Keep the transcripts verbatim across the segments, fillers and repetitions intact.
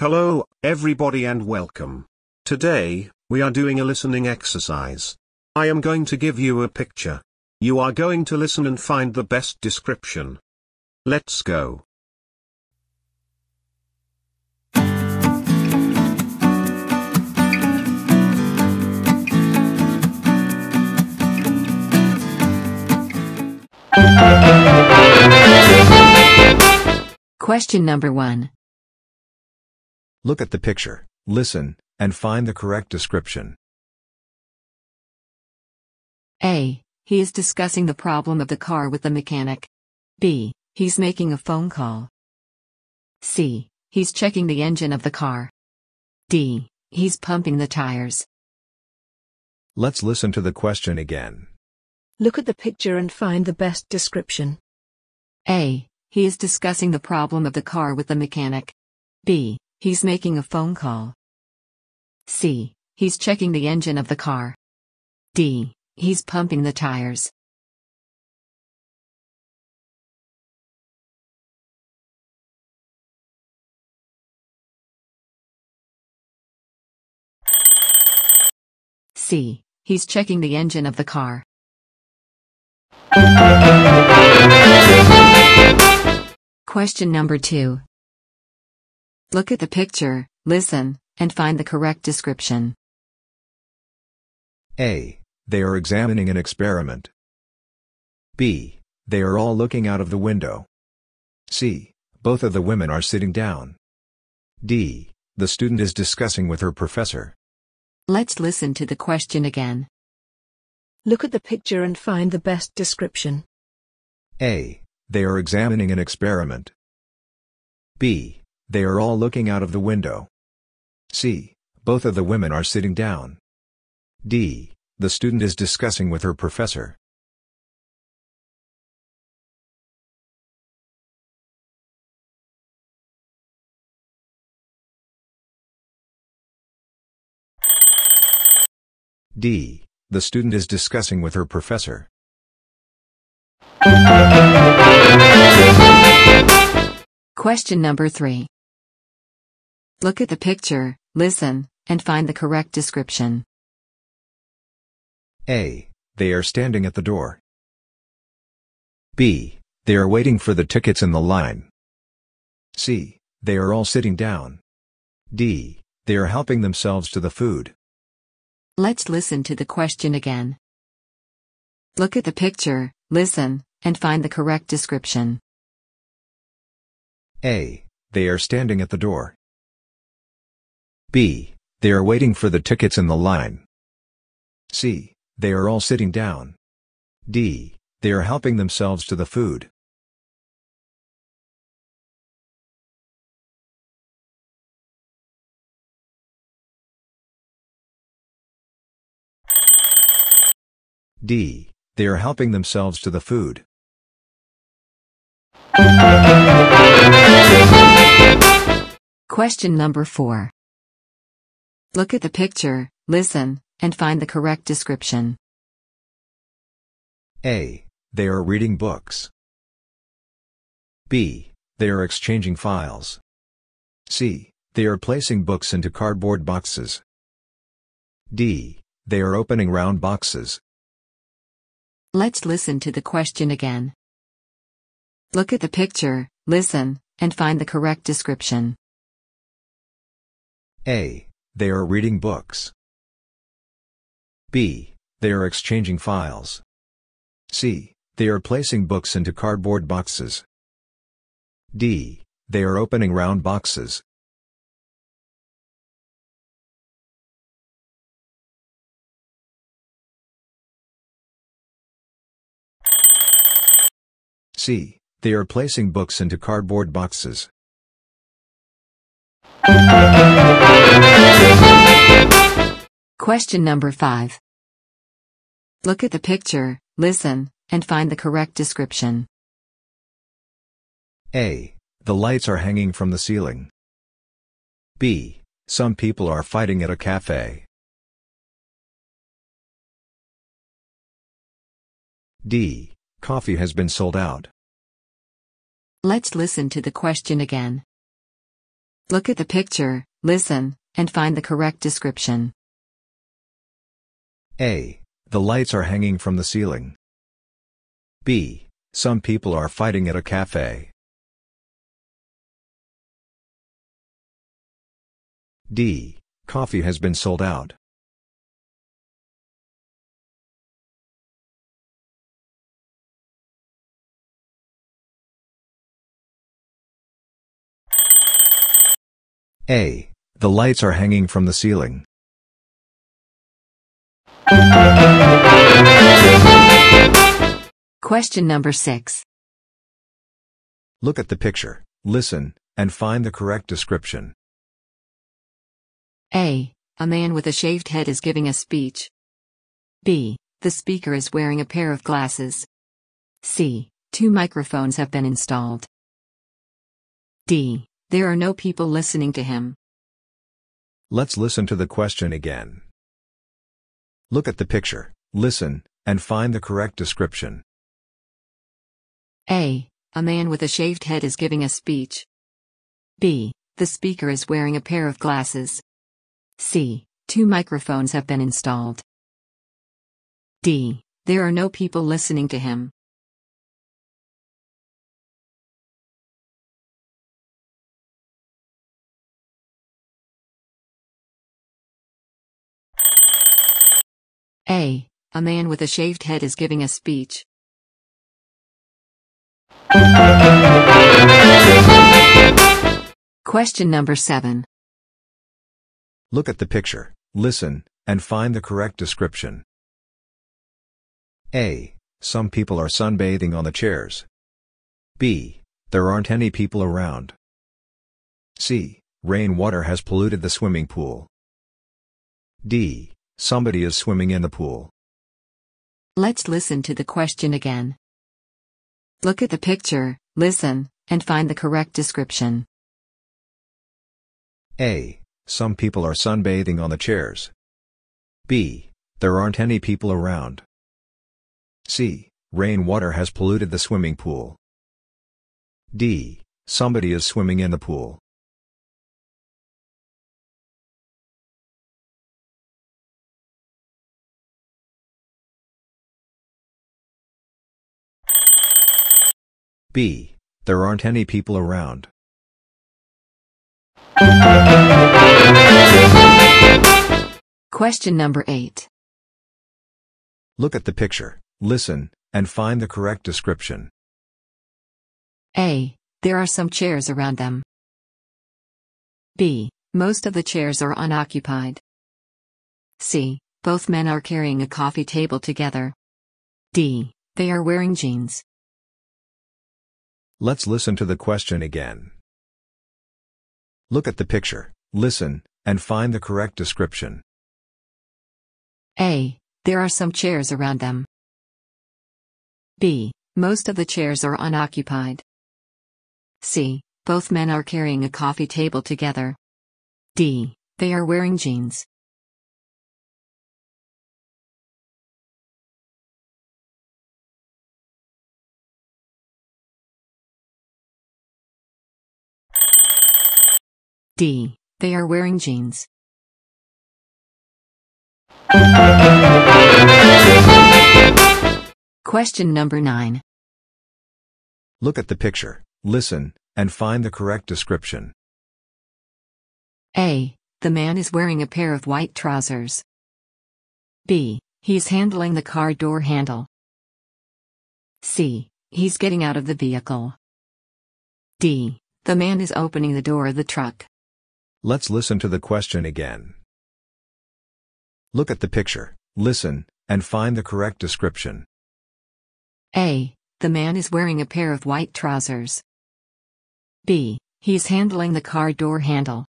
Hello, everybody, and welcome. Today, we are doing a listening exercise. I am going to give you a picture. You are going to listen and find the best description. Let's go. Question number one. Look at the picture, listen, and find the correct description. A. He is discussing the problem of the car with the mechanic. B. He's making a phone call. C. He's checking the engine of the car. D. He's pumping the tires. Let's listen to the question again. Look at the picture and find the best description. A. He is discussing the problem of the car with the mechanic. B. He's making a phone call. C. He's checking the engine of the car. D. He's pumping the tires. C. He's checking the engine of the car. Question number two. Look at the picture, listen, and find the correct description. A. They are examining an experiment. B. They are all looking out of the window. C. Both of the women are sitting down. D. The student is discussing with her professor. Let's listen to the question again. Look at the picture and find the best description. A. They are examining an experiment. B. They are all looking out of the window. C. Both of the women are sitting down. D. The student is discussing with her professor. D. The student is discussing with her professor. Question number three. Look at the picture, listen, and find the correct description. A. They are standing at the door. B. They are waiting for the tickets in the line. C. They are all sitting down. D. They are helping themselves to the food. Let's listen to the question again. Look at the picture, listen, and find the correct description. A. They are standing at the door. B. They are waiting for the tickets in the line. C. They are all sitting down. D. They are helping themselves to the food. D. They are helping themselves to the food. Question number four. Look at the picture, listen, and find the correct description. A. They are reading books. B. They are exchanging files. C. They are placing books into cardboard boxes. D. They are opening round boxes. Let's listen to the question again. Look at the picture, listen, and find the correct description. A. They are reading books. B. They are exchanging files. C. They are placing books into cardboard boxes. D. They are opening round boxes. C. They are placing books into cardboard boxes. Question number five. Look at the picture, listen, and find the correct description. A. The lights are hanging from the ceiling. B. Some people are fighting at a cafe. D. Coffee has been sold out. Let's listen to the question again. Look at the picture, listen, and find the correct description. A. The lights are hanging from the ceiling. B. Some people are fighting at a cafe. D. Coffee has been sold out. A. The lights are hanging from the ceiling. Question number six. Look at the picture, listen, and find the correct description. A. A man with a shaved head is giving a speech. B. The speaker is wearing a pair of glasses. C. Two microphones have been installed. D. There are no people listening to him. Let's listen to the question again. Look at the picture, listen, and find the correct description. A. A man with a shaved head is giving a speech. B. The speaker is wearing a pair of glasses. C. Two microphones have been installed. D. There are no people listening to him. A. A man with a shaved head is giving a speech. Question number seven. Look at the picture, listen, and find the correct description. A. Some people are sunbathing on the chairs. B. There aren't any people around. C. Rainwater has polluted the swimming pool. D. Somebody is swimming in the pool. Let's listen to the question again. Look at the picture, listen, and find the correct description. A. Some people are sunbathing on the chairs. B. There aren't any people around. C. Rainwater has polluted the swimming pool. D. Somebody is swimming in the pool. B. There aren't any people around. Question number eight. Look at the picture, listen, and find the correct description. A. There are some chairs around them. B. Most of the chairs are unoccupied. C. Both men are carrying a coffee table together. D. They are wearing jeans. Let's listen to the question again. Look at the picture, listen, and find the correct description. A. There are some chairs around them. B. Most of the chairs are unoccupied. C. Both men are carrying a coffee table together. D. They are wearing jeans. D. They are wearing jeans. Question number nine. Look at the picture, listen, and find the correct description. A. The man is wearing a pair of white trousers. B. He's handling the car door handle. C. He's getting out of the vehicle. D. The man is opening the door of the truck. Let's listen to the question again. Look at the picture, listen, and find the correct description. A. The man is wearing a pair of white trousers. B. He's handling the car door handle.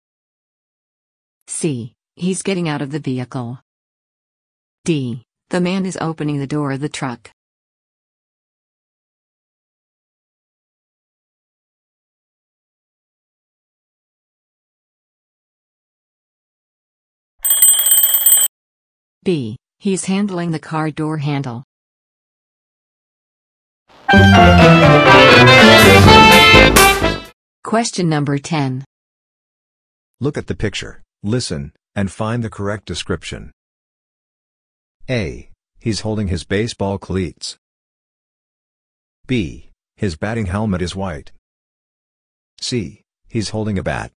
C. He's getting out of the vehicle. D. The man is opening the door of the truck. B. He's handling the car door handle. Question number ten. Look at the picture, listen, and find the correct description. A. He's holding his baseball cleats. B. His batting helmet is white. C. He's holding a bat.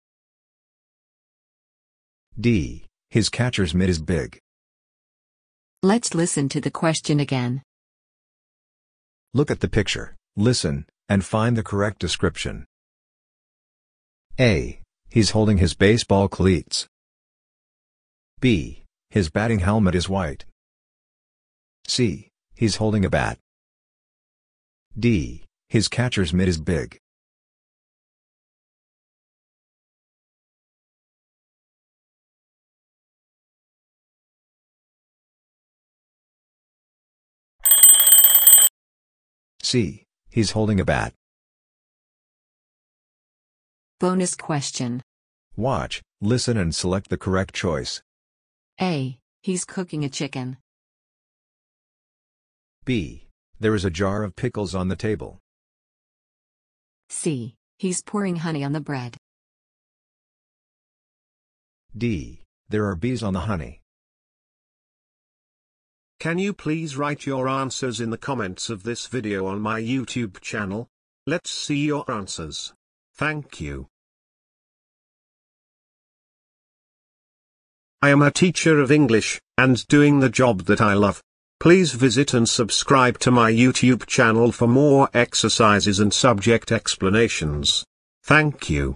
D. His catcher's mitt is big. Let's listen to the question again. Look at the picture, listen, and find the correct description. A. He's holding his baseball cleats. B. His batting helmet is white. C. He's holding a bat. D. His catcher's mitt is big. C. He's holding a bat. Bonus question. Watch, listen, and select the correct choice. A. He's cooking a chicken. B. There is a jar of pickles on the table. C. He's pouring honey on the bread. D. There are bees on the honey. Can you please write your answers in the comments of this video on my YouTube channel? Let's see your answers. Thank you. I am a teacher of English, and doing the job that I love. Please visit and subscribe to my YouTube channel for more exercises and subject explanations. Thank you.